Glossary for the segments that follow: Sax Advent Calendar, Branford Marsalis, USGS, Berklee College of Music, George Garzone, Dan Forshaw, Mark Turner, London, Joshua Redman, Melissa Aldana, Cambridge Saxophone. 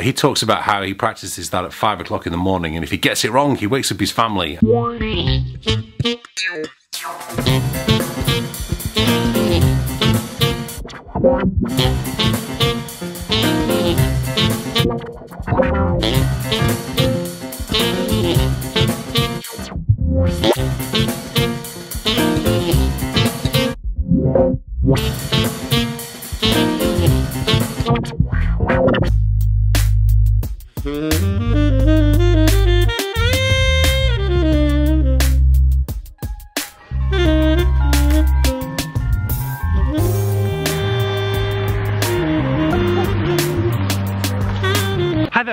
He talks about how he practices that at 5 o'clock in the morning, and if he gets it wrong, he wakes up his family.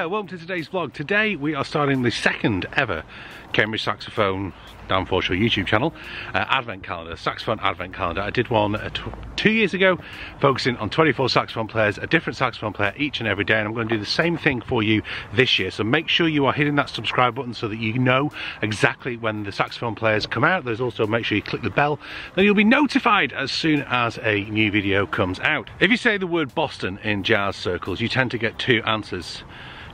Welcome to today's vlog. Today we are starting the second ever Cambridge Saxophone Dan Forshaw YouTube channel advent calendar, saxophone advent calendar. I did one 2 years ago focusing on 24 saxophone players, a different saxophone player each and every day, and I'm going to do the same thing for you this year. So make sure you are hitting that subscribe button so that you know exactly when the saxophone players come out. There's also, make sure you click the bell, then you'll be notified as soon as a new video comes out. If you say the word Boston in jazz circles, you tend to get two answers.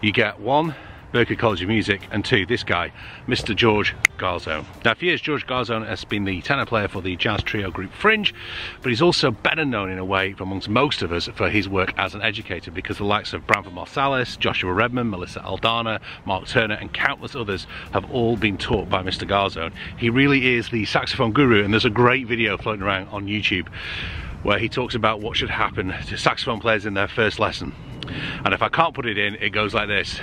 You get one, Berklee College of Music, and two, this guy, Mr. George Garzone. Now for years, George Garzone has been the tenor player for the jazz trio group Fringe, but he's also better known in a way amongst most of us for his work as an educator, because the likes of Branford Marsalis, Joshua Redman, Melissa Aldana, Mark Turner, and countless others have all been taught by Mr. Garzone. He really is the saxophone guru, and there's a great video floating around on YouTube where he talks about what should happen to saxophone players in their first lesson. And if I can't put it in, it goes like this.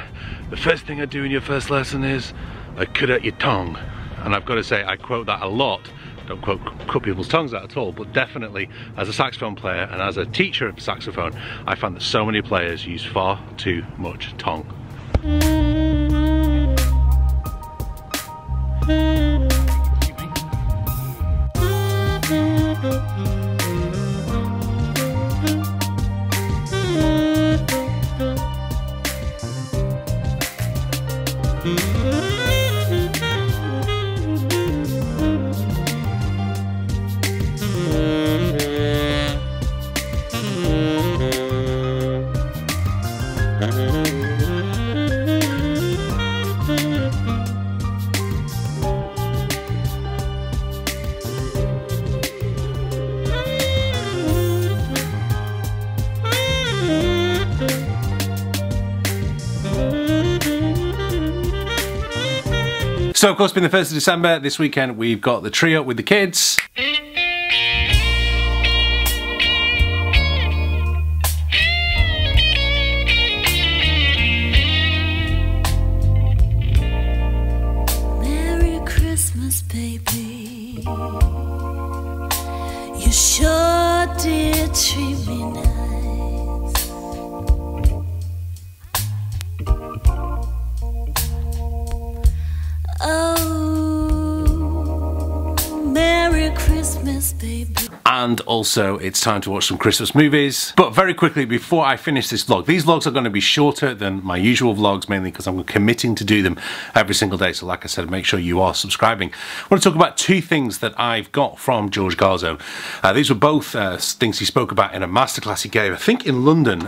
The first thing I do in your first lesson is, I cut out your tongue. And I've got to say, I quote that a lot. Don't cut people's tongues out at all, but definitely as a saxophone player and as a teacher of saxophone, I found that so many players use far too much tongue. So of course, being the 1st of December, this weekend we've got the trio with the kids. Merry Christmas, baby. You sure did treat me nice. And also it's time to watch some Christmas movies. But very quickly, before I finish this vlog, these vlogs are going to be shorter than my usual vlogs, mainly because I'm committing to do them every single day. So like I said, make sure you are subscribing. I want to talk about two things that I've got from George Garzone. These were both things he spoke about in a masterclass he gave, I think in London,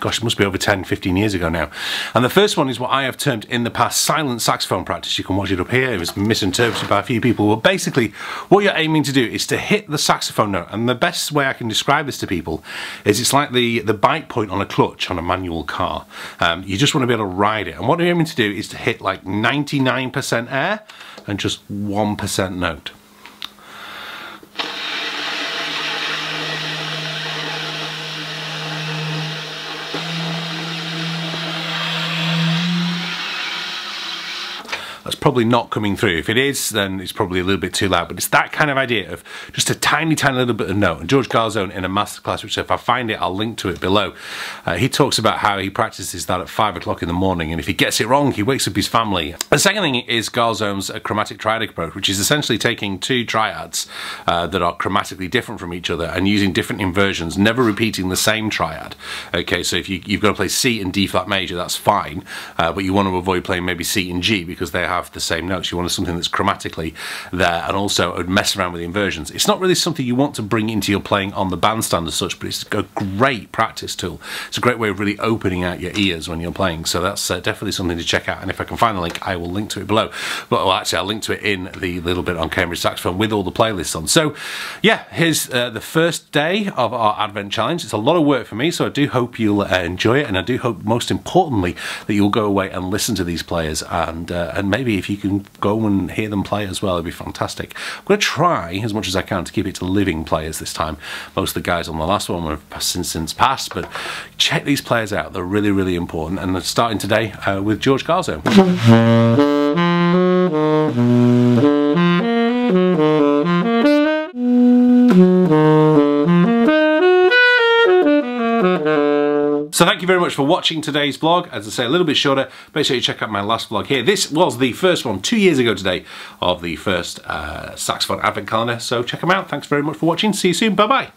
gosh, it must be over 10-15 years ago now. And the first one is what I have termed in the past silent saxophone practice. You can watch it up here. It was misinterpreted by a few people. Well, basically what you're aiming to do is to hit the saxophone note, and the best way I can describe this to people is it's like the bite point on a clutch on a manual car. You just want to be able to ride it, and what you're aiming to do is to hit like 99% air and just 1% note. That's probably not coming through. If it is, then it's probably a little bit too loud, but it's that kind of idea of just a tiny, tiny little bit of note. And George Garzone, in a masterclass, which if I find it, I'll link to it below, he talks about how he practices that at 5 o'clock in the morning, and if he gets it wrong, he wakes up his family. The second thing is Garzone's chromatic triadic approach, which is essentially taking two triads that are chromatically different from each other and using different inversions, never repeating the same triad. Okay, so if you've got to play C and D flat major, that's fine, but you want to avoid playing maybe C and G because they have the the same notes. You want something that's chromatically there, and also mess around with the inversions. It's not really something you want to bring into your playing on the bandstand as such, but it's a great practice tool. It's a great way of really opening out your ears when you're playing, so that's definitely something to check out, and if I can find the link I will link to it below. But well, actually I'll link to it in the little bit on Cambridge Saxophone with all the playlists on. So yeah, here's the first day of our Advent Challenge. It's a lot of work for me, so I do hope you'll enjoy it, and I do hope most importantly that you'll go away and listen to these players, and maybe if you can go and hear them play as well, it'd be fantastic. I'm going to try as much as I can to keep it to living players this time. Most of the guys on the last one have since passed, but check these players out. They're really, really important, and they're starting today with George Garzone. So thank you very much for watching today's vlog. As I say, a little bit shorter. Make sure you check out my last vlog here. This was the first one 2 years ago today of the first saxophone advent calendar. So check them out. Thanks very much for watching. See you soon. Bye-bye.